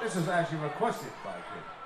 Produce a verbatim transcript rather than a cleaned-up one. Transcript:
This is actually requested by Kid.